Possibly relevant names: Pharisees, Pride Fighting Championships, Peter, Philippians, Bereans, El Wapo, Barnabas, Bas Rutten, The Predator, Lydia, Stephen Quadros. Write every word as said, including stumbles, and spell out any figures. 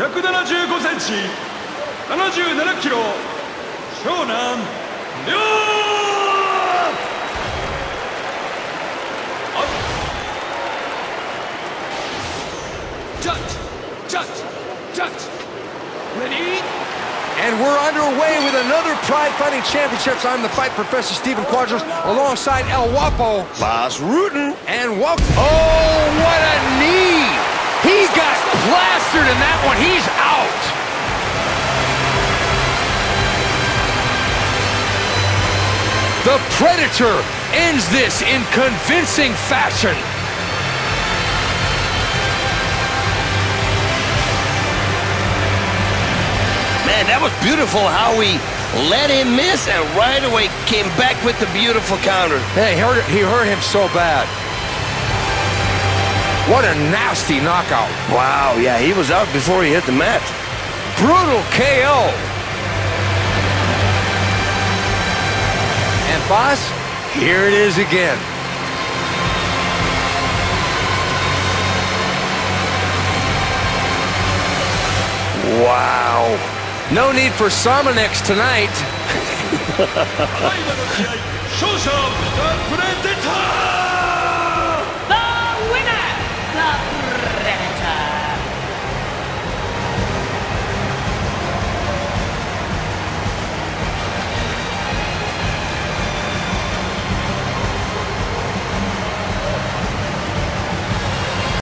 ひゃくななじゅうごセンチ、ななじゅうななキロ、湘南亮。Judge, judge, judge. Ready? And we're underway with another Pride Fighting Championships. I'm the Fight Professor Stephen Quadros, alongside El Wapo, Bas Rutten, and Wapo. Oh, what a knee! He got plastered in that one. He's out. The Predator ends this in convincing fashion. Man, that was beautiful how he let him miss and right away came back with the beautiful counter. Hey, he hurt, he hurt him so bad. What a nasty knockout. Wow, yeah, he was out before he hit the mat. Brutal K O. And Bas, here it is again. Wow. No need for Somanex tonight. The winner, the